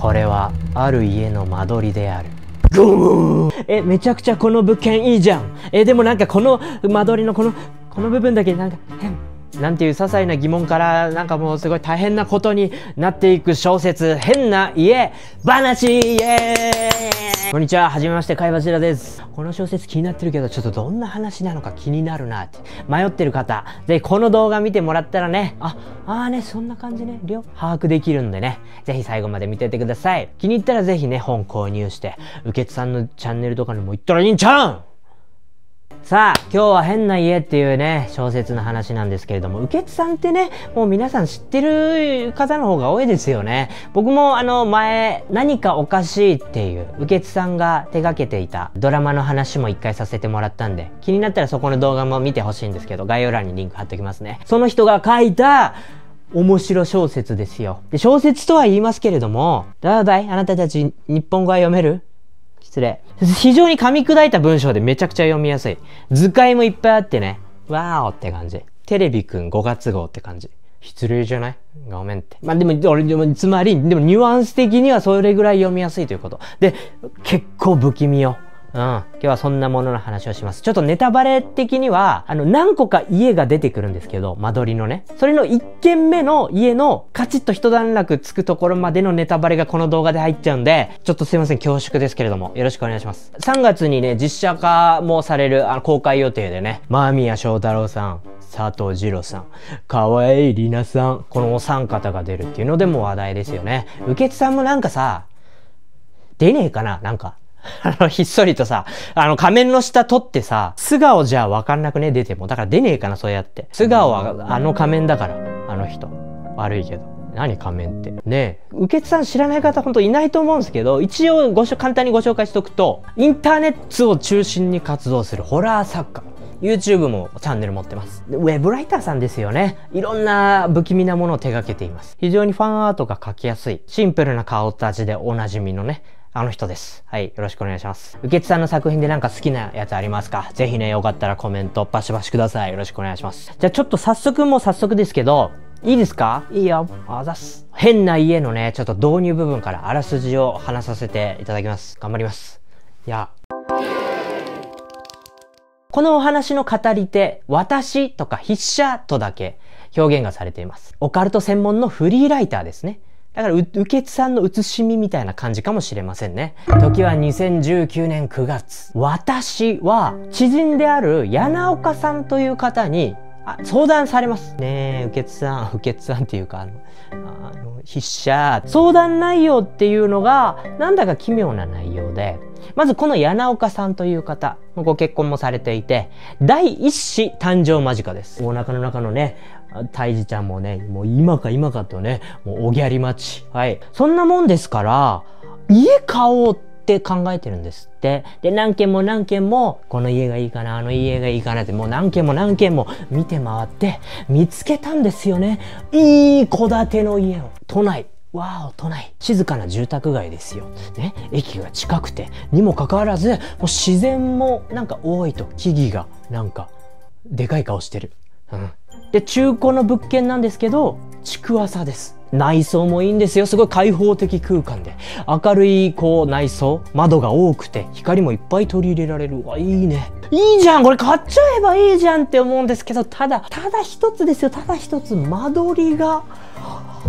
これはある家の間取りである。ゴー！めちゃくちゃこの物件いいじゃん。でもなんかこの間取りのこの部分だけなんか変なんていう些細な疑問からなんかもうすごい大変なことになっていく小説、変な家話。イエーイ、こんにちは、はじめまして、貝柱です。この小説気になってるけどちょっとどんな話なのか気になるなって迷ってる方、ぜひこの動画見てもらったらね、ああねそんな感じね、量把握できるんでね、ぜひ最後まで見ててください。気に入ったらぜひね本購入してうけつさんのチャンネルとかにも行ったらいいんちゃうん。さあ、今日は変な家っていうね、小説の話なんですけれども、うけつさんってね、もう皆さん知ってる方の方が多いですよね。僕も前、何かおかしいっていう、うけつさんが手掛けていたドラマの話も一回させてもらったんで、気になったらそこの動画も見てほしいんですけど、概要欄にリンク貼っときますね。その人が書いた、面白小説ですよ。で、小説とは言いますけれども、どうだい？あなたたち、日本語は読める？失礼。非常に噛み砕いた文章でめちゃくちゃ読みやすい。図解もいっぱいあってね。わーおって感じ。テレビくん5月号って感じ。失礼じゃない？ごめんって。まあ、でも、つまり、ニュアンス的にはそれぐらい読みやすいということ。で、結構不気味よ。うん。今日はそんなものの話をします。ちょっとネタバレ的には、何個か家が出てくるんですけど、間取りのね。それの1軒目の家のカチッと一段落つくところまでのネタバレがこの動画で入っちゃうんで、ちょっとすいません、恐縮ですけれども、よろしくお願いします。3月にね、実写化もされる、公開予定でね、間宮祥太朗さん、佐藤二朗さん、川栄李奈さん、このお三方が出るっていうのでも話題ですよね。うけつさんもなんかさ、出ねえかな、なんか。ひっそりとさ、仮面の下取ってさ、素顔じゃわかんなくね、出ても。だから出ねえかな、そうやって。素顔は仮面だから、あの人。悪いけど。何仮面って。ねえ。うけつさん知らない方ほんといないと思うんですけど、一応簡単にご紹介しとくと、インターネットを中心に活動するホラー作家。YouTube もチャンネル持ってます。ウェブライターさんですよね。いろんな不気味なものを手掛けています。非常にファンアートが描きやすい。シンプルな顔立ちでおなじみのね。あの人です。はい。よろしくお願いします。うけつさんの作品でなんか好きなやつありますか？ぜひね、よかったらコメントバシバシください。よろしくお願いします。じゃあちょっと早速ですけど、いいですか？いいよ。あざっす。変な家のね、ちょっと導入部分からあらすじを話させていただきます。頑張ります。やあ。このお話の語り手、私とか筆者とだけ表現がされています。オカルト専門のフリーライターですね。だからうけつさんの写しみみたいな感じかもしれませんね。時は2019年9月。私は知人である柳岡さんという方に相談されます。ねえ、うけつさんっていうか、筆者。相談内容っていうのが、なんだか奇妙な内容で、まずこの柳岡さんという方、ご結婚もされていて、第一子誕生間近です。お腹の中のね、胎児ちゃんもね、もう今かとね、もうおぎゃり待ち。はい。そんなもんですから、家買おうって考えてるんですって。で、何軒も、この家がいいかな、あの家がいいかなって、もう何軒も見て回って、見つけたんですよね。いい戸建ての家を。都内。わーお、都内。静かな住宅街ですよ。ね。駅が近くて、にもかかわらず、もう自然もなんか多いと。木々が、なんか、でかい顔してる。うん。で、中古の物件なんですけど、築浅です。内装もいいんですよ。すごい開放的空間で。明るい、こう、内装。窓が多くて、光もいっぱい取り入れられる。わ、いいね。いいじゃん！これ買っちゃえばいいじゃんって思うんですけど、ただ一つ、間取りが、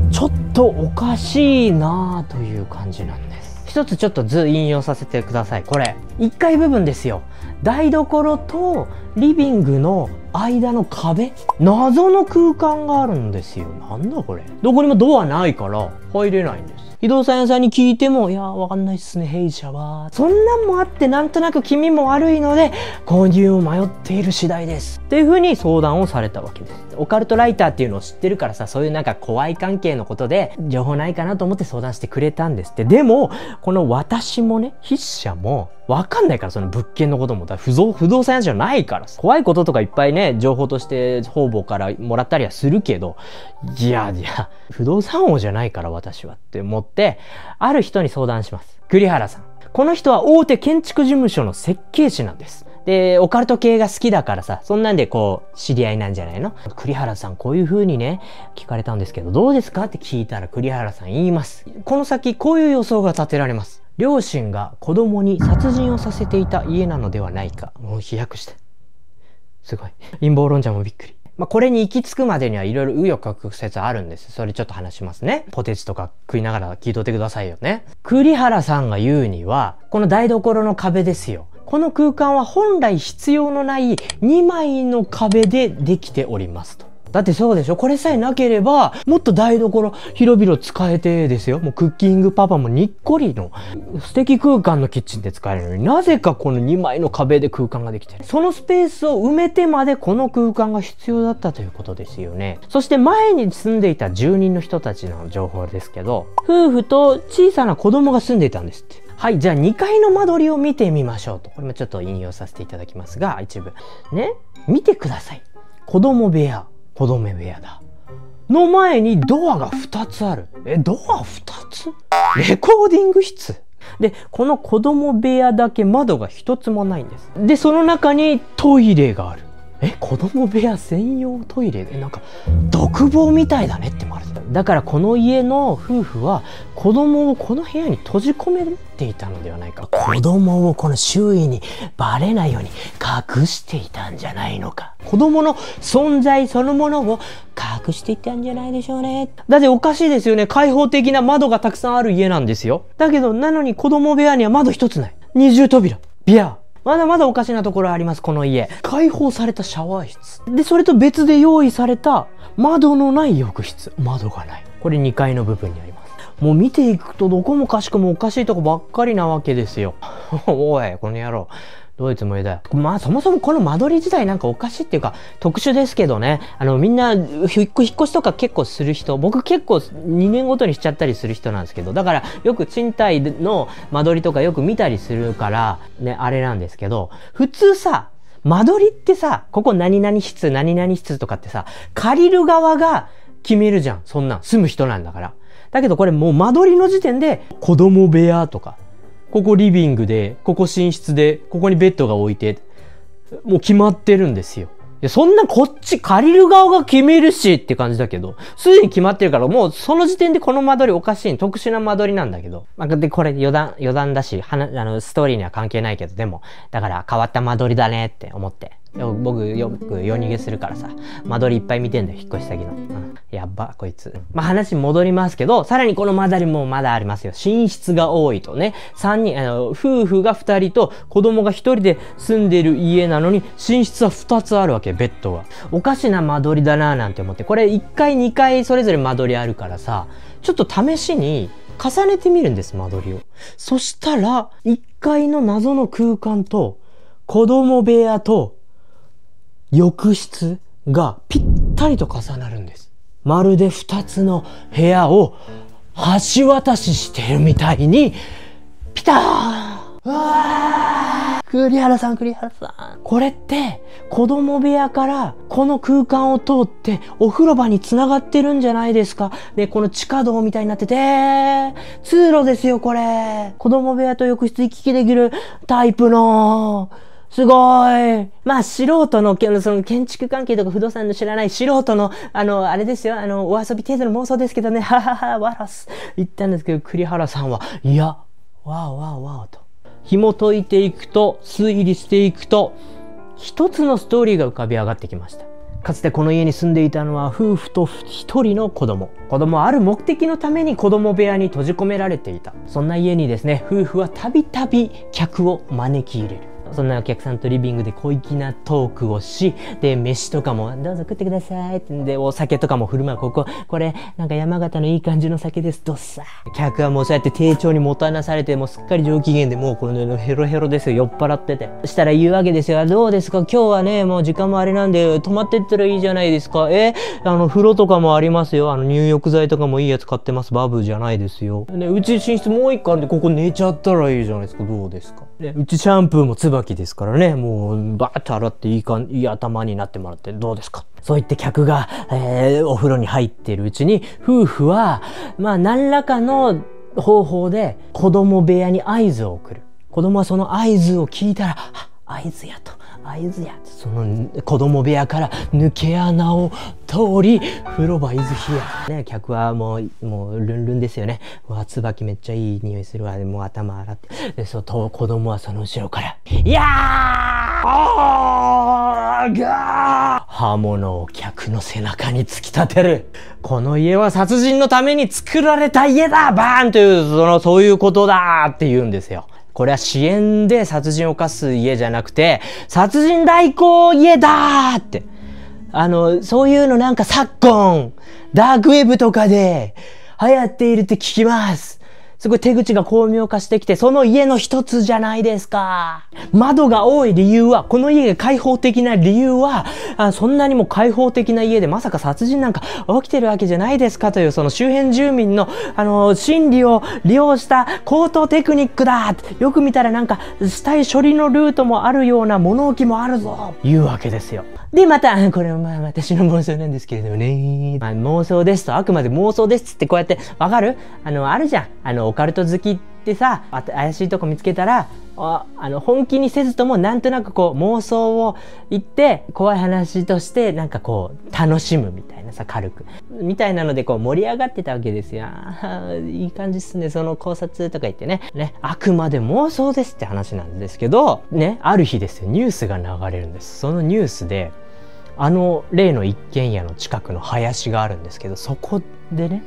ちょっとおかしいなぁという感じなんです。一つちょっと図引用させてください。これ。1階部分ですよ。台所とリビングの間の壁、謎の空間があるんですよ。なんだこれ。どこにもドアないから入れないんです。不動産屋さんに聞いても、いやーわかんないっすね、弊社は。そんなんもあって、なんとなく気味も悪いので、購入を迷っている次第です。っていう風に相談をされたわけです。オカルトライターっていうのを知ってるからさ、そういうなんか怖い関係のことで、情報ないかなと思って相談してくれたんですって。でも、この私もね、筆者も、わかんないから、その物件のことも。不動産屋じゃないからさ。怖いこととかいっぱいね、情報として方々からもらったりはするけど、いや、不動産王じゃないから私はって思って、ある人に相談します。栗原さん。この人は大手建築事務所の設計士なんです。で、オカルト系が好きだからさ、そんなんでこう、知り合いなんじゃないの？栗原さん、こういう風にね、聞かれたんですけど、どうですかって聞いたら栗原さん言います。この先、こういう予想が立てられます。両親が子供に殺人をさせていた家なのではないか。もう飛躍した。すごい。陰謀論者もびっくり。まあ、これに行き着くまでにはいろいろ紆余曲折あるんです。それちょっと話しますね。ポテチとか食いながら聞いといてくださいよね。栗原さんが言うには、この台所の壁ですよ。この空間は本来必要のない2枚の壁でできておりますと。だってそうでしょ？これさえなければ、もっと台所広々使えてですよ。もうクッキングパパもにっこりの素敵空間のキッチンで使えるのに、なぜかこの2枚の壁で空間ができてる。そのスペースを埋めてまでこの空間が必要だったということですよね。そして前に住んでいた住人の人たちの情報ですけど、夫婦と小さな子供が住んでいたんですって。はい、じゃあ2階の間取りを見てみましょうと。これもちょっと引用させていただきますが、一部。ね、見てください。子供部屋。子供部屋だ。の前にドアが2つある。え、ドア2つ？レコーディング室？で、この子供部屋だけ窓が1つもないんです。で、その中にトイレがある。え、子供部屋専用トイレ？え、なんか、独房みたいだねってもある。だからこの家の夫婦は子供をこの部屋に閉じ込めていたのではないか。子供をこの周囲にバレないように隠していたんじゃないのか。子供の存在そのものを隠していったんじゃないでしょうね。だっておかしいですよね。開放的な窓がたくさんある家なんですよ。だけど、なのに子供部屋には窓一つない。二重扉。ビア。まだまだおかしなところあります、この家。開放されたシャワー室。で、それと別で用意された窓のない浴室。窓がない。これ2階の部分にあります。もう見ていくとどこもかしくもおかしいとこばっかりなわけですよ。おい、この野郎。どういうつもりだよ。まあそもそもこの間取り自体なんかおかしいっていうか特殊ですけどね。みんな引っ越しとか結構する人、僕結構2年ごとにしちゃったりする人なんですけど、だからよく賃貸の間取りとかよく見たりするからね、あれなんですけど、普通さ、間取りってさ、ここ何々室、何々室とかってさ、借りる側が決めるじゃん。そんなん住む人なんだから。だけどこれもう間取りの時点で子供部屋とか、ここリビングで、ここ寝室で、ここにベッドが置いて、もう決まってるんですよ。いや、そんなこっち借りる側が決めるしって感じだけど、すでに決まってるから、もうその時点でこの間取りおかしい。特殊な間取りなんだけど。まあ、で、これ余談だし、ストーリーには関係ないけど、でも、だから変わった間取りだねって思って。僕よく夜逃げするからさ、間取りいっぱい見てんだよ、引っ越し先の。うん、やっば、こいつ。まあ、話戻りますけど、さらにこの間取りもまだありますよ。寝室が多いとね、夫婦が2人と子供が1人で住んでる家なのに、寝室は2つあるわけ、ベッドが。おかしな間取りだなぁなんて思って、これ1階2階それぞれ間取りあるからさ、ちょっと試しに重ねてみるんです、間取りを。そしたら、1階の謎の空間と、子供部屋と、浴室がぴったりと重なるんです。まるで2つの部屋を橋渡ししてるみたいに、ピターン！うわー！栗原さん。これって、子供部屋からこの空間を通ってお風呂場に繋がってるんじゃないですか。で、この地下道みたいになってて、通路ですよ、これ。子供部屋と浴室行き来できるタイプの、すごーい。まあ、素人の、その、建築関係とか不動産の知らない素人の、あれですよ、お遊び程度の妄想ですけどね、ははは、わらす。言ったんですけど、栗原さんは、いや、わーわーわーと。紐解いていくと、推理していくと、一つのストーリーが浮かび上がってきました。かつてこの家に住んでいたのは夫婦と一人の子供。子供はある目的のために子供部屋に閉じ込められていた。そんな家にですね、夫婦はたびたび客を招き入れる。そんなお客さんとリビングで小粋なトークをし、で、飯とかも、どうぞ食ってくださいってんで、お酒とかも振る舞う。これ、なんか山形のいい感じの酒です。どっさー。客はもうそうやって丁重にもたなされて、もうすっかり上機嫌で、もうこのヘロヘロですよ。酔っ払ってて。したら言うわけですよ。どうですか？今日はね、もう時間もあれなんで、泊まってったらいいじゃないですか。風呂とかもありますよ。入浴剤とかもいいやつ買ってます。バブじゃないですよ。ね、うち寝室もう一個あるんで、ここ寝ちゃったらいいじゃないですか。どうですか？ね、うちシャンプーもつばですからね、もうバーッと洗っていい頭になってもらってどうですか。そう言って客が、お風呂に入っているうちに夫婦はまあ何らかの方法で子供部屋に合図を送る。子供はその合図を聞いたら、会津屋と会津屋、その子供部屋から抜け穴を通り風呂場伊豆ひやね、客はもうルンルンですよね。うわ、椿めっちゃいい匂いするわ。でもう頭洗って、でそうと子供はその後ろから「いやーがー!」刃物を客の背中に突き立てる。この家は殺人のために作られた家だ!バーン!というそういうことだ!って言うんですよ。これは支援で殺人を犯す家じゃなくて、殺人代行家だーって。そういうのなんか昨今、ダークウェブとかで流行っているって聞きます。すごい手口が巧妙化してきて、その家の一つじゃないですか。窓が多い理由は、この家が開放的な理由は、そんなにも開放的な家でまさか殺人なんか起きてるわけじゃないですかという、その周辺住民の、心理を利用した高等テクニックだ!よく見たらなんか、死体処理のルートもあるような物置もあるぞ!いうわけですよ。で、また、これはまあ私の妄想なんですけれどもね。妄想ですと、あくまで妄想ですってこうやって、わかる?あるじゃん。オカルト好きってさ、怪しいとこ見つけたら、本気にせずともなんとなくこう妄想を言って怖い話としてなんかこう楽しむみたいなさ、軽くみたいなのでこう盛り上がってたわけですよ。いい感じっすね、その考察とか言ってね、あくまで妄想ですって話なんですけどね。ある日ですよ、ニュースが流れるんです。そのニュースで例の一軒家の近くの林があるんですけど、そこでね、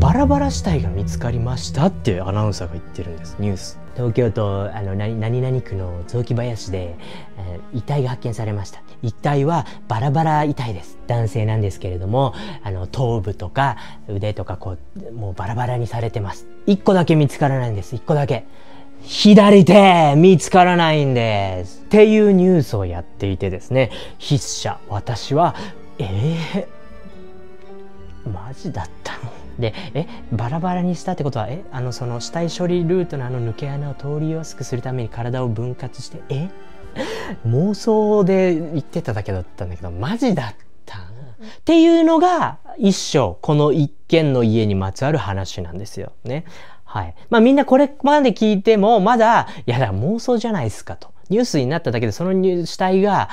バラバラ死体が見つかりましたってアナウンサーが言ってるんです、ニュース。東京都何々区の雑木林で、遺体が発見されました。遺体はバラバラ遺体です。男性なんですけれども、頭部とか腕とかこう、もうバラバラにされてます。一個だけ見つからないんです、一個だけ。左手見つからないんですっていうニュースをやっていてですね、筆者私はマジだったので、バラバラにしたってことは、その死体処理ルートの抜け穴を通りやすくするために体を分割して、妄想で言ってただけだったんだけど、マジだったっていうのが一章、この一軒の家にまつわる話なんですよね。はい。まあみんなこれまで聞いてもまだ、いやだ妄想じゃないですかと。ニュースになっただけでその死体が、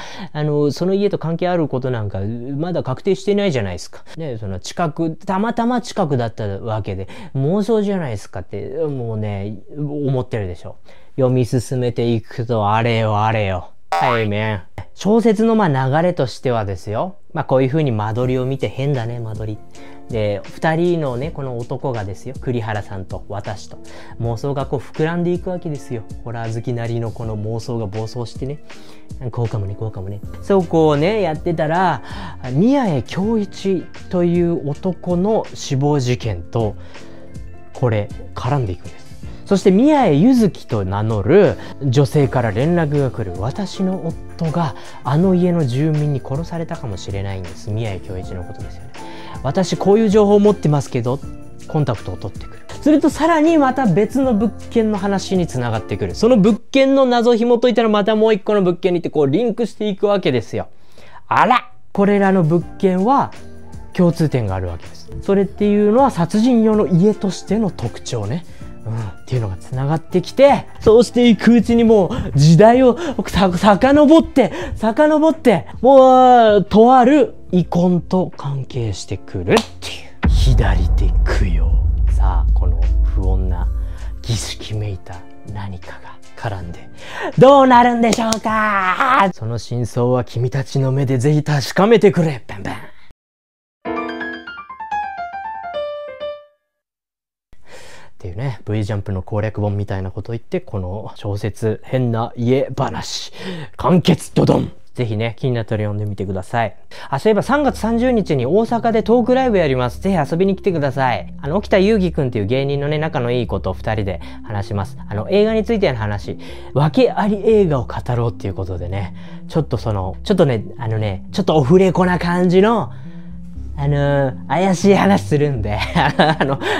その家と関係あることなんかまだ確定してないじゃないですか。ね、その近く、たまたま近くだったわけで妄想じゃないですかって、もうね、思ってるでしょ。読み進めていくとあれよあれよ。はいめん。小説のまあ流れとしてはですよ。まあこういう風に間取りを見て変だね、間取り。で、二人のね、この男がですよ、栗原さんと私と、妄想がこう膨らんでいくわけですよ。ホラー好きなりのこの妄想が暴走してね、こうかもね、こうかもね。そうこうね、やってたら、宮江恭一という男の死亡事件と、これ、絡んでいくんです。そして宮江ゆずきと名乗る女性から連絡が来る。私の夫があの家の住民に殺されたかもしれないんです。宮江恭一のことですよね。私こういう情報を持ってますけど、コンタクトを取ってくる。するとさらにまた別の物件の話に繋がってくる。その物件の謎を紐解いたらまたもう一個の物件に行ってこうリンクしていくわけですよ。あら!これらの物件は共通点があるわけです。それっていうのは殺人用の家としての特徴ね。っていうのが繋がってきて、そうしていくうちにもう時代を遡って、もう、とある遺恨と関係してくるっていう。左手供養。さあ、この不穏な儀式めいた何かが絡んで、どうなるんでしょうか?その真相は君たちの目でぜひ確かめてくれ。バンバン。っていうね、V ジャンプの攻略本みたいなこと言って、この小説、変な家話、完結ドドン!ぜひね、気になったら読んでみてください。そういえば3月30日に大阪でトークライブやります。ぜひ遊びに来てください。沖田祐希くんっていう芸人のね、仲のいい子と2人で話します。映画についての話、訳あり映画を語ろうっていうことでね、ちょっとオフレコな感じの、怪しい話するんで、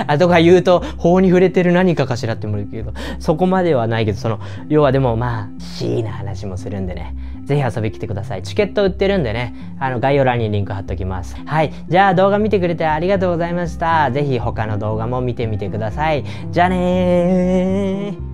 後が言うと法に触れてる何かかしらって思うけど、そこまではないけど、要はでもまあ、シーな話もするんでね、ぜひ遊び来てください。チケット売ってるんでね、概要欄にリンク貼っときます。はい。じゃあ動画見てくれてありがとうございました。ぜひ他の動画も見てみてください。じゃあねー。